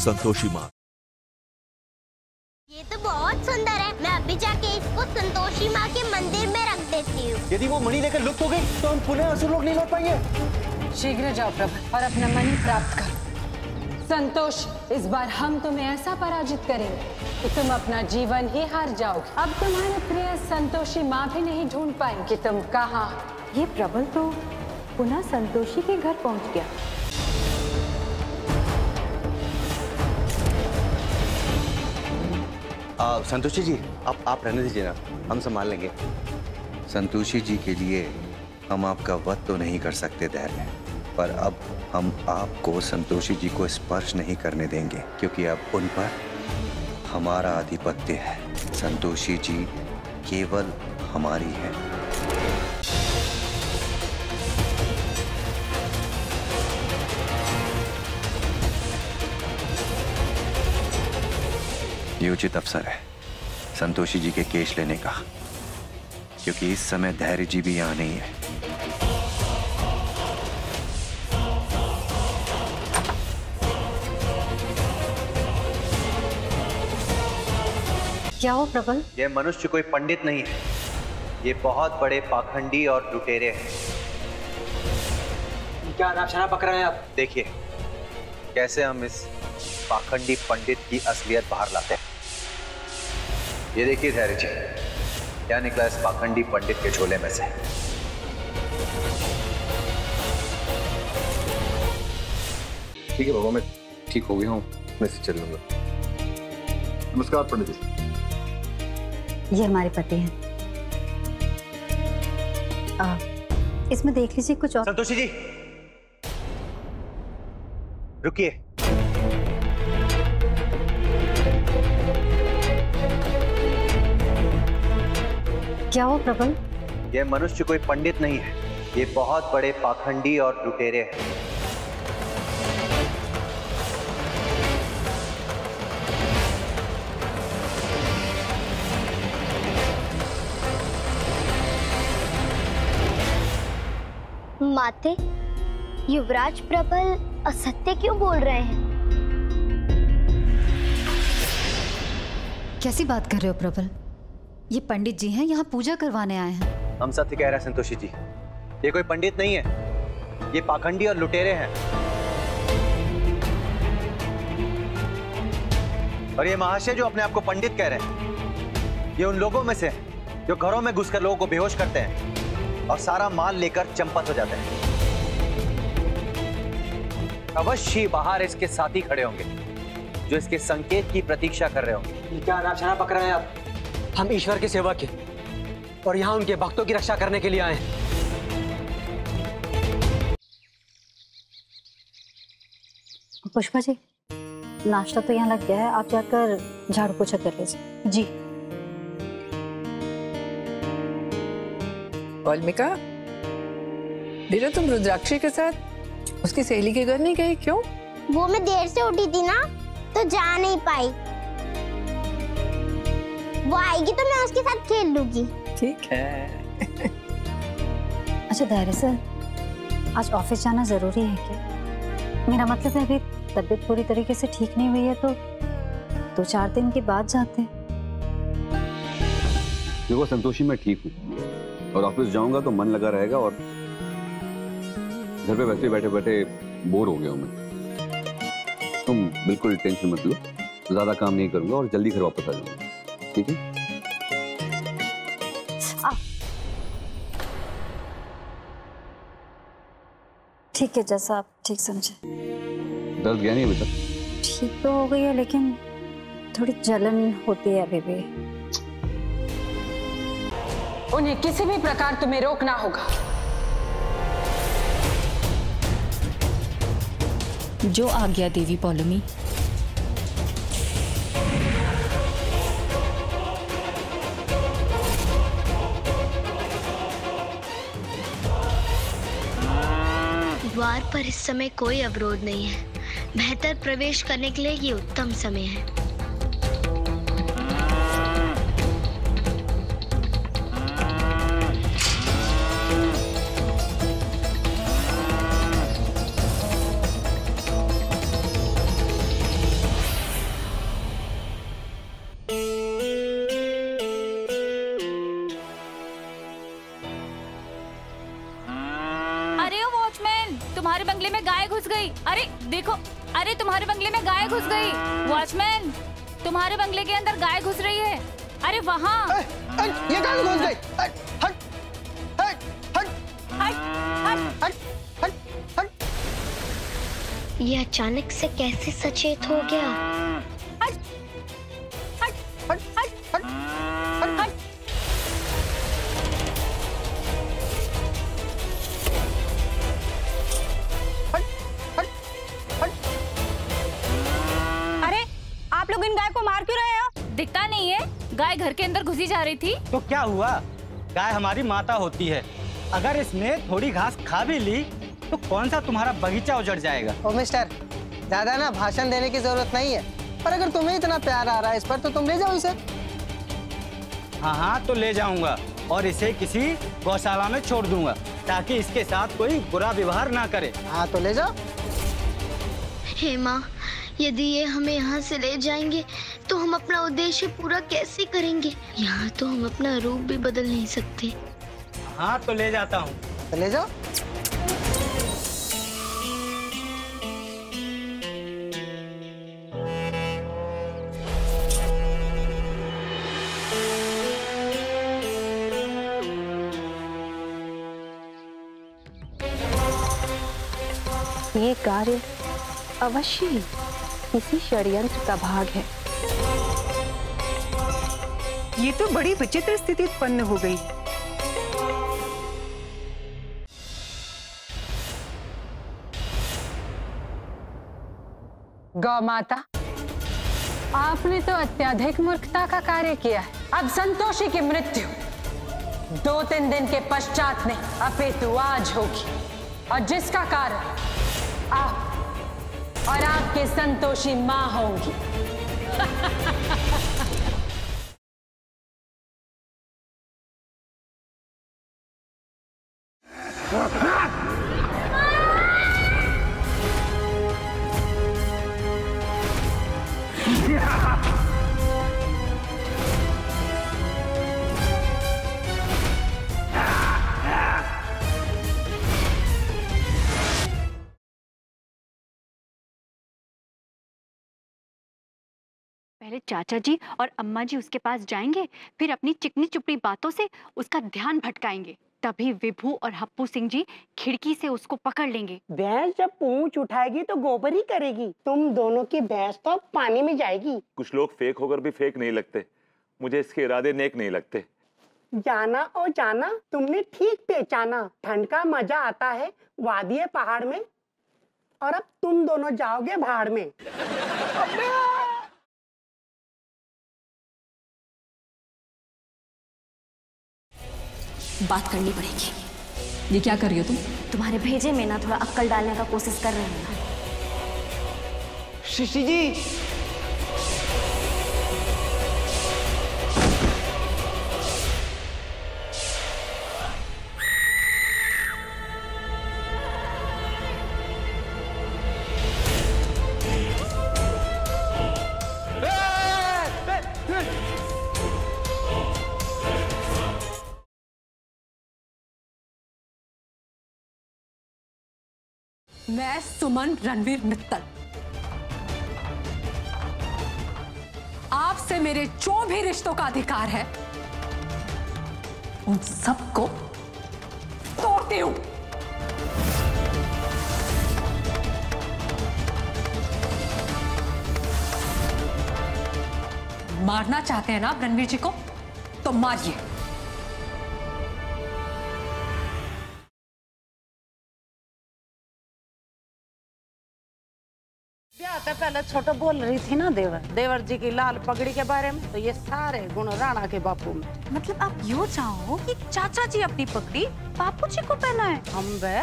संतोषी माँ। ये तो बहुत सुंदर है, मैं अभी जाके इसको संतोषी माँ के मंदिर में रख देती हूँ। यदि वो मणि लेकर लुप्त हो गई तो हम पुनः असुर लोग नहीं लौट पाएंगे। शीघ्र जाओ प्रभा और अपना मणि प्राप्त करो। संतोष, इस बार हम तुम्हें ऐसा पराजित करेंगे कि तुम अपना जीवन ही हार जाओगे। अब तुम्हारे प्रिय संतोषी माँ भी नहीं ढूंढ पाएंगे कि तुम कहाँ। ये प्रबल तो पुनः संतोषी के घर पहुँच गया। संतोषी जी, आप रहने दीजिए ना, हम संभाल लेंगे। संतोषी जी के लिए हम आपका वध तो नहीं कर सकते धैर्य, पर अब हम आपको संतोषी जी को स्पर्श नहीं करने देंगे, क्योंकि अब उन पर हमारा आधिपत्य है। संतोषी जी केवल हमारी है। ये उचित अवसर है संतोषी जी के केश लेने का, क्योंकि इस समय धैर्य जी भी यहाँ नहीं है। क्या हो प्रबल? यह मनुष्य कोई पंडित नहीं है, ये बहुत बड़े पाखंडी और लुटेरे हैं। क्या नाशाना पकड़ा है आप? देखिए कैसे हम इस पाखंडी पंडित की असलियत बाहर लाते हैं। ये देखिए धैर्य जी, क्या निकला इस पाखंडी पंडित के झोले में से। ठीक है बाबा, मैं ठीक हो गया हूँ, मैं से चल लूंगा। नमस्कार पंडित जी। ये हमारे पति हैं। इसमें देख लीजिए कुछ और। संतोषी जी रुकिए, क्या हो प्रबल? यह मनुष्य कोई पंडित नहीं है, ये बहुत बड़े पाखंडी और लुटेरे हैं। माते, युवराज प्रबल असत्य क्यों बोल रहे हैं? कैसी बात कर रहे हो प्रबल? ये पंडित जी हैं, यहाँ पूजा करवाने आए हैं। हम सत्य कह रहे हैं संतोषी जी, ये कोई पंडित नहीं है, ये पाखंडी और लुटेरे हैं। और ये महाशय जो अपने आप को पंडित कह रहे हैं, ये उन लोगों में से हैं जो घरों में घुसकर लोगों को बेहोश करते हैं और सारा माल लेकर चंपत हो जाते हैं। अवश्य बाहर इसके साथी खड़े होंगे जो इसके संकेत की प्रतीक्षा कर रहे होंगे। क्या नाशाना पकड़ रहे हैं आप? हम ईश्वर के सेवक हैं और यहाँ उनके भक्तों की रक्षा करने के लिए आए हैं। पुष्पा जी, नाश्ता तो यहाँ लग गया है, आप जाकर झाड़ू पोछा कर लीजिए। जी। वाल्मीका बेटा, तुम रुद्राक्षी के साथ उसकी सहेली के घर नहीं गई क्यों? वो मैं देर से उठी थी ना, तो जा नहीं पाई। वो आएगी तो मैं उसके साथ खेल लूंगी। ठीक है। अच्छा धैर्य सर, आज ऑफिस जाना जरूरी है क्या? मेरा मतलब है, अभी तबीयत पूरी तरीके से ठीक नहीं हुई है, तो 2-4 दिन के बाद जाते हैं। देखो संतोषी, मैं ठीक हूँ और ऑफिस जाऊंगा तो मन लगा रहेगा, और घर पे बैठे बैठे बोर हो गया हूँ मैं। तुम बिल्कुल टेंशन मत लो, ज्यादा काम नहीं करूंगा और जल्दी घर वापस आ जाऊंगा। ठीक है। ठीक है, जैसा आप ठीक समझे। दर्द गया नहीं बेटा? ठीक तो हो गई है, लेकिन थोड़ी जलन होती है अभी भी। उन्हें किसी भी प्रकार तुम्हें रोकना होगा। जो आज्ञा देवी पौलमी। द्वार पर इस समय कोई अवरोध नहीं है, बेहतर प्रवेश करने के लिए ये उत्तम समय है। में गाय घुस गई। अरे देखो, अरे तुम्हारे बंगले में गाय घुस गई। वॉचमैन, तुम्हारे बंगले के अंदर गाय घुस रही है। अरे वहाँ ये गाय घुस गई। हट हट हट हट हट हट हट। ये अचानक से कैसे सचेत हो गया? हट हट हट हट हट हट। अरे आप लोग इन गाय को मार क्यों रहे हो? दिखता नहीं है गाय घर के अंदर घुसी जा रही थी तो क्या हुआ? गाय हमारी माता होती है, अगर इसने थोड़ी घास खा भी ली तो कौन सा तुम्हारा बगीचा उजड़ जाएगा। ओ मिस्टर, दादा ना भाषण देने की जरूरत नहीं है, पर अगर तुम्हें इतना प्यार आ रहा है इस पर तो तुम ले जाओ इसे। हाँ हाँ तो ले जाऊंगा और इसे किसी गौशाला में छोड़ दूंगा ताकि इसके साथ कोई बुरा व्यवहार ना करे। हाँ तो ले जाओ। हे माँ, यदि ये हमें यहाँ से ले जाएंगे तो हम अपना उद्देश्य पूरा कैसे करेंगे? यहाँ तो हम अपना रूप भी बदल नहीं सकते। हाँ तो ले जाता हूँ। तो ले जाओ। ये कार्य अवश्य ही किसी षड्यंत्र का भाग है। ये तो बड़ी विचित्र स्थिति उत्पन्न हो गई। गौ माता, आपने तो अत्यधिक मूर्खता का कार्य किया है। अब संतोषी की मृत्यु 2-3 दिन के पश्चात में अपितु आज होगी, और जिसका कारण आप और आपके संतोषी माँ होंगी। पहले चाचा जी और अम्मा जी उसके पास जाएंगे, फिर अपनी चिकनी चुपड़ी बातों से उसका ध्यान भटकाएंगे, तभी विभू और हप्पू सिंह जी खिड़की से उसको पकड़ लेंगे। भैंस जब पूंछ उठाएगी तो गोबर ही करेगी। तुम दोनों की भैंस तो पानी में जाएगी। कुछ लोग फेक होकर भी फेक नहीं लगते। मुझे इसके इरादे नेक नहीं लगते। जाना और जाना तुमने ठीक पहचाना। ठंड का मजा आता है वादिये पहाड़ में, और अब तुम दोनों जाओगे भाड़ में। बात करनी पड़ेगी। ये क्या कर रही हो तुम? तुम्हारे भेजे में ना थोड़ा अक्कल डालने का कोशिश कर रहे हैं। शशि जी, मैं सुमन रणवीर मित्तल, आपसे मेरे जो भी रिश्तों का अधिकार है उन सबको तोड़ती हूं। मारना चाहते हैं ना आप रणवीर जी को, तो मारिए। पहले छोटा बोल रही थी ना देवर जी की लाल पगड़ी के बारे में, तो ये सारे गुण राणा के बापू में। मतलब आप यो चाहो कि चाचा जी अपनी पगड़ी बापू जी को पहनाए? हम वे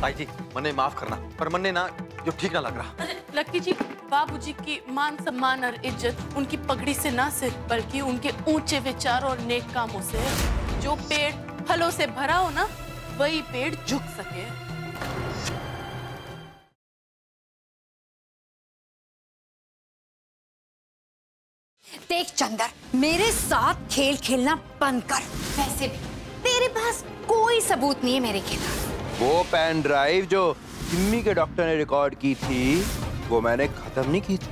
ताई जी, मने माफ करना, पर मने ना जो ठीक ना लग रहा। लक्की जी, बापू जी की मान सम्मान और इज्जत उनकी पगड़ी से ना सिर्फ बल्कि उनके ऊंचे विचारों और नेक कामों से। जो पेड़ फलों से भरा हो ना, वही पेड़ झुक सके। देख चंदर, मेरे साथ खेल खेलना बंद कर। वैसे भी तेरे पास कोई सबूत नहीं है मेरे खिलाफ। वो पेन ड्राइव जो जिम्मी के डॉक्टर ने रिकॉर्ड की थी वो मैंने खत्म नहीं की थी।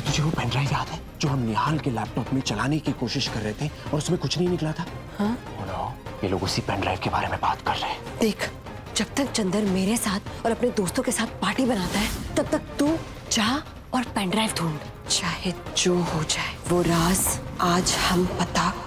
तुझे वो पेन ड्राइव याद है जो हम निहाल के लैपटॉप में चलाने की कोशिश कर रहे थे और उसमें कुछ नहीं निकला था? हाँ? ये लोग उसी पेन ड्राइव के बारे में बात कर रहे हैं। देख, जब तक चंदर मेरे साथ और अपने दोस्तों के साथ पार्टी बनाता है तब तक तू जा और पेन ड्राइव ढूंढ। चाहे जो हो जाए वो राज आज हम पता